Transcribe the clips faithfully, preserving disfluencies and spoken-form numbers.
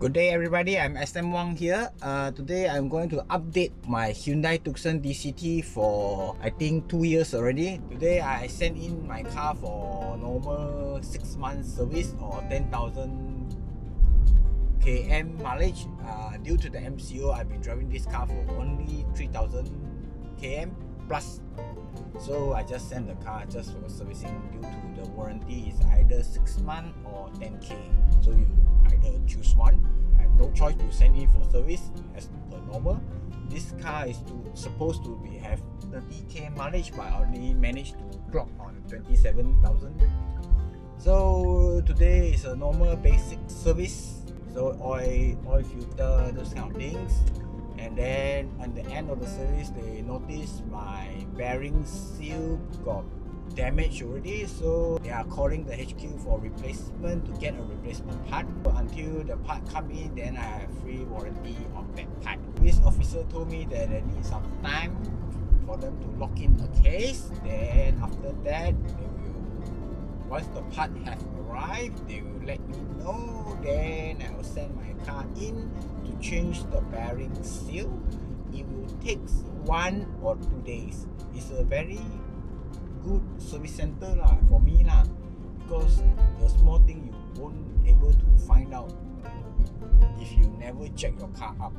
Good day everybody, I'm S M Wong here. Uh, today I'm going to update my Hyundai Tucson D C T for I think two years already. Today I sent in my car for normal six month service or ten thousand K M mileage. Uh, due to the M C O, I've been driving this car for only three thousand K M plus. So I just sent the car just for servicing. Due to the warranty is either six months or ten K. So you either choose one. I have no choice to send it for service as per normal. This car is to, supposed to be have thirty K mileage, but I only managed to clock on twenty-seven thousand. So today is a normal basic service. So oil, oil filter, those kind of things. And then at the end of the service, they noticed my bearing seal got damaged already, so they are calling the H Q for replacement to get a replacement part. Until the part come in, then I have free warranty of that part. This officer told me that they need some time for them to lock in the case. Then after that, they will, once the part has arrived, they will let me know. Then I will send my car in to change the bearing seal. It will take one or two days. It's a very good service center lah for me lah, because the small thing you won't able to find out if you never check your car up.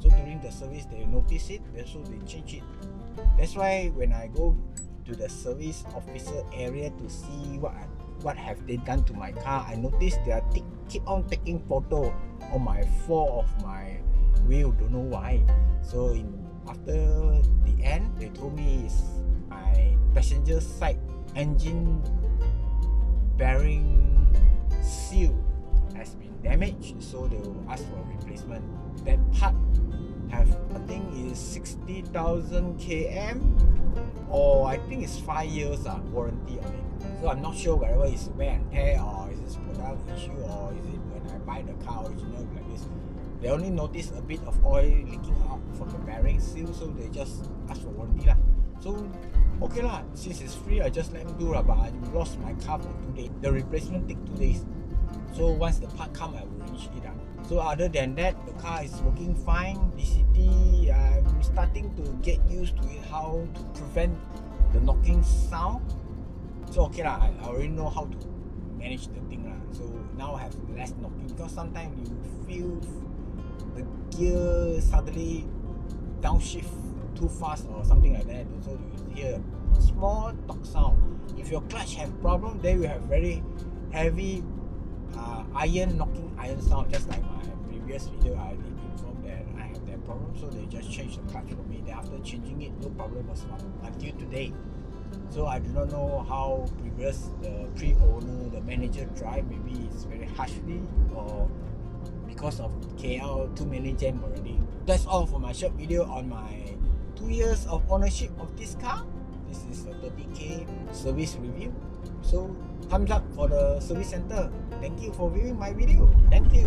So during the service they notice it, so they change it. That's why when I go to the service officer area to see what I, what have they done to my car, I noticed they are keep on taking photo on my four of my wheel. Don't know why. So in after the end, they told me it's my passenger side engine bearing seal has been damaged, so they will ask for replacement. That part have, I think is sixty thousand K M, or I think it's five years uh, warranty on it. So I'm not sure whether it's wear and tear, or is this product issue, or is it when I buy the car original like this. They only notice a bit of oil leaking out from the bearing seal, so they just ask for warranty lah. So okay lah, since it's free, I just let them do lah. But I lost my car for two days. The replacement take two days. So once the part come, I will reach it up. So other than that, the car is working fine. D C T, I'm starting to get used to it, how to prevent the knocking sound. So okay lah, I already know how to manage the thing lah. So now I have less knocking, because sometimes you feel the gear suddenly downshift too fast or something like that. So you hear a small knock sound. If your clutch have problem, then you have very heavy Uh, iron knocking iron sound, just like my previous video. I did inform that I have that problem, so they just changed the clutch for me. Then after changing it, no problem was not until today. So I do not know how previous the pre-owner, the manager drive. Maybe it's very harshly, or because of K L too many jam already. That's all for my short video on my two years of ownership of this car. This is a thirty K service review. So thumbs up for the service center. Thank you for viewing my video. Thank you.